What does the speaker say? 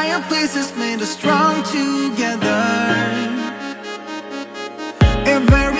fireplaces made us strong together. And very